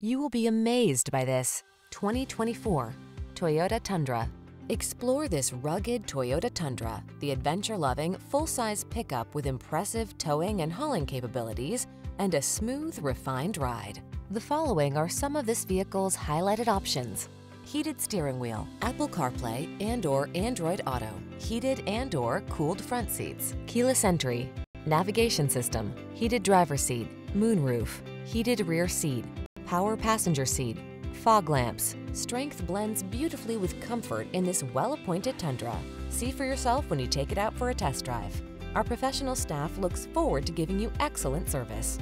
You will be amazed by this 2024 Toyota Tundra. Explore this rugged Toyota Tundra, the adventure-loving, full-size pickup with impressive towing and hauling capabilities and a smooth, refined ride. The following are some of this vehicle's highlighted options: heated steering wheel, Apple CarPlay and/or Android Auto, heated and/or cooled front seats, keyless entry, navigation system, heated driver's seat, moonroof, heated rear seat, power passenger seat, fog lamps. Strength blends beautifully with comfort in this well-appointed Tundra. See for yourself when you take it out for a test drive. Our professional staff looks forward to giving you excellent service.